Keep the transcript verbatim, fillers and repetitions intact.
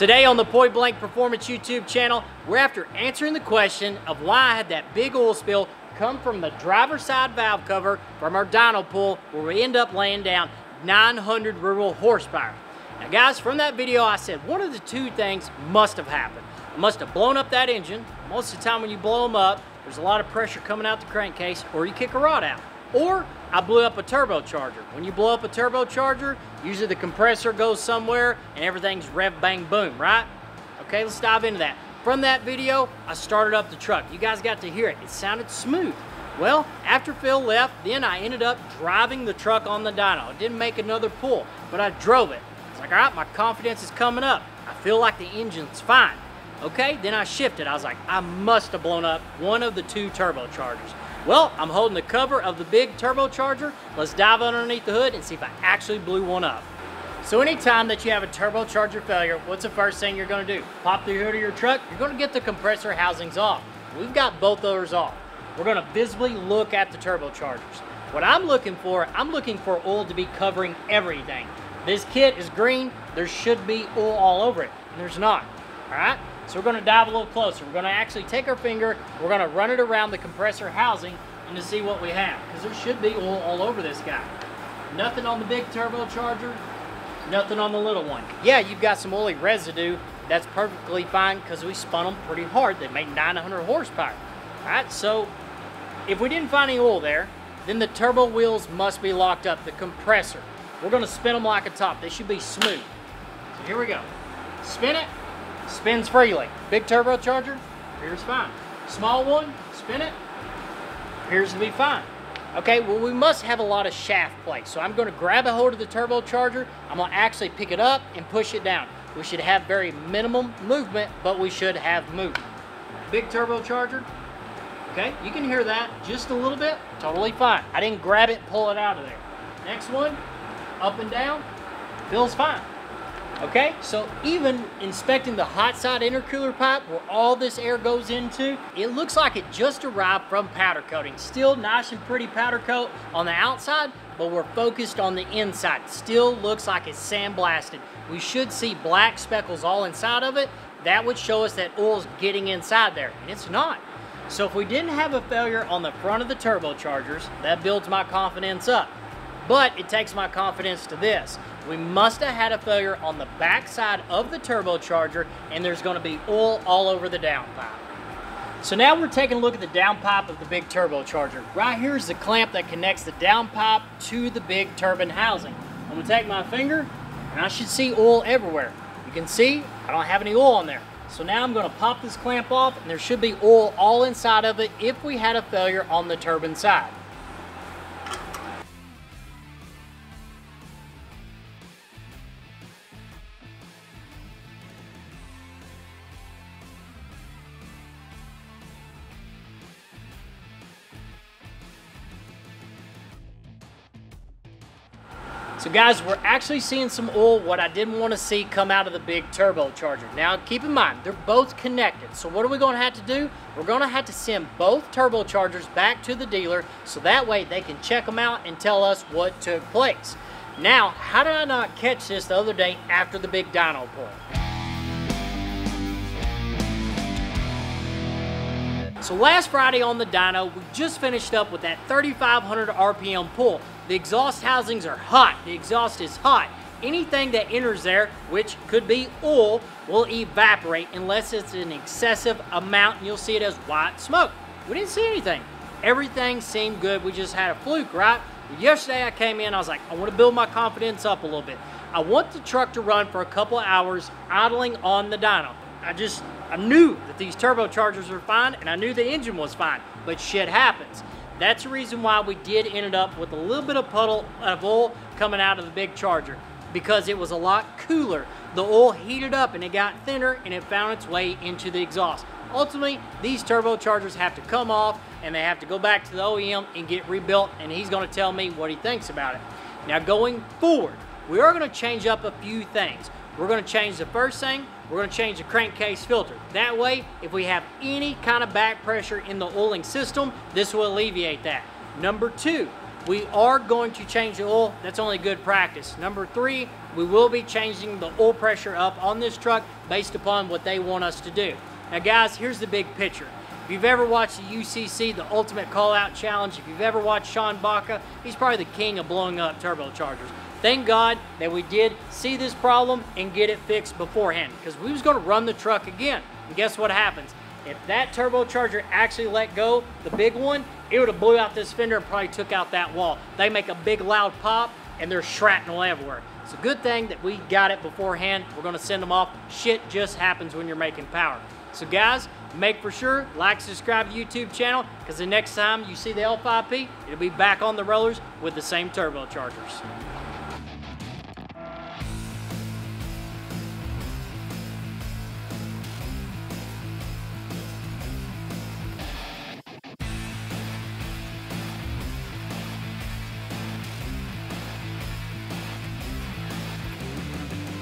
Today on the Point Blank Performance YouTube channel, we're after answering the question of why had that big oil spill come from the driver's side valve cover from our dyno pool, where we end up laying down nine hundred rural horsepower. Now guys, from that video I said one of the two things must have happened. It must have blown up that engine. Most of the time when you blow them up, there's a lot of pressure coming out the crankcase, or you kick a rod out. Or I blew up a turbocharger. When you blow up a turbocharger, usually the compressor goes somewhere and everything's rev, bang, boom, right? Okay, let's dive into that. From that video, I started up the truck. You guys got to hear it. It sounded smooth. Well, after Phil left, then I ended up driving the truck on the dyno. I didn't make another pull, but I drove it. It's like, all right, my confidence is coming up. I feel like the engine's fine. Okay, then I shifted. I was like, I must have blown up one of the two turbochargers. Well, I'm holding the cover of the big turbocharger. Let's dive underneath the hood and see if I actually blew one up. So anytime that you have a turbocharger failure, what's the first thing you're gonna do? Pop the hood of your truck, you're gonna get the compressor housings off. We've got both others off. We're gonna visibly look at the turbochargers. What I'm looking for, I'm looking for oil to be covering everything. This kit is green, there should be oil all over it, and there's not, all right? So we're gonna dive a little closer. We're gonna actually take our finger, we're gonna run it around the compressor housing and to see what we have, because there should be oil all over this guy. Nothing on the big turbocharger, nothing on the little one. Yeah, you've got some oily residue. That's perfectly fine because we spun them pretty hard. They made nine hundred horsepower, all right? So if we didn't find any oil there, then the turbo wheels must be locked up, the compressor. We're gonna spin them like a top. They should be smooth. So here we go, spin it. Spins freely. Big turbocharger appears fine. Small one, spin it, appears to be fine. Okay, well, we must have a lot of shaft play. So I'm gonna grab a hold of the turbocharger. I'm gonna actually pick it up and push it down. We should have very minimum movement, but we should have movement. Big turbocharger, okay, you can hear that just a little bit, totally fine. I didn't grab it, pull it out of there. Next one, up and down, feels fine. Okay, so even inspecting the hot side intercooler pipe where all this air goes into, it looks like it just arrived from powder coating. Still nice and pretty powder coat on the outside, but we're focused on the inside. Still looks like it's sandblasted. We should see black speckles all inside of it. That would show us that oil's getting inside there, and it's not. So if we didn't have a failure on the front of the turbochargers, that builds my confidence up. But it takes my confidence to this. We must have had a failure on the backside of the turbocharger, and there's gonna be oil all over the downpipe. So now we're taking a look at the downpipe of the big turbocharger. Right here is the clamp that connects the downpipe to the big turbine housing. I'm gonna take my finger, and I should see oil everywhere. You can see, I don't have any oil on there. So now I'm gonna pop this clamp off, and there should be oil all inside of it if we had a failure on the turbine side. So guys, we're actually seeing some oil, what I didn't want to see come out of the big turbocharger. Now keep in mind, they're both connected. So what are we going to have to do? We're going to have to send both turbochargers back to the dealer so that way they can check them out and tell us what took place. Now, how did I not catch this the other day after the big dyno pull? So last Friday on the dyno, we just finished up with that thirty-five hundred R P M pull. The exhaust housings are hot, the exhaust is hot. Anything that enters there, which could be oil, will evaporate unless it's an excessive amount, and you'll see it as white smoke. We didn't see anything. Everything seemed good, we just had a fluke, right? But yesterday I came in, I was like, I wanna build my confidence up a little bit. I want the truck to run for a couple of hours idling on the dyno. I just, I knew that these turbochargers were fine, and I knew the engine was fine, but shit happens. That's the reason why we did end up with a little bit of puddle of oil coming out of the big charger, because it was a lot cooler. The oil heated up and it got thinner and it found its way into the exhaust. Ultimately, these turbochargers have to come off and they have to go back to the O E M and get rebuilt, and he's gonna tell me what he thinks about it. Now going forward, we are gonna change up a few things. We're gonna change the first thing, we're gonna change the crankcase filter. That way, if we have any kind of back pressure in the oiling system, this will alleviate that. Number two, We are going to change the oil. That's only good practice. Number three, we will be changing the oil pressure up on this truck based upon what they want us to do. Now guys, here's the big picture. If you've ever watched the U C C, the Ultimate Callout Challenge, if you've ever watched Sean Baca, he's probably the king of blowing up turbochargers. Thank God that we did see this problem and get it fixed beforehand, because we was gonna run the truck again. And guess what happens? If that turbocharger actually let go, the big one, it would have blew out this fender and probably took out that wall. They make a big loud pop and there's shrapnel everywhere. It's a good thing that we got it beforehand. We're gonna send them off. Shit just happens when you're making power. So guys, make for sure, like, subscribe to the YouTube channel, because the next time you see the L five P, it'll be back on the rollers with the same turbochargers.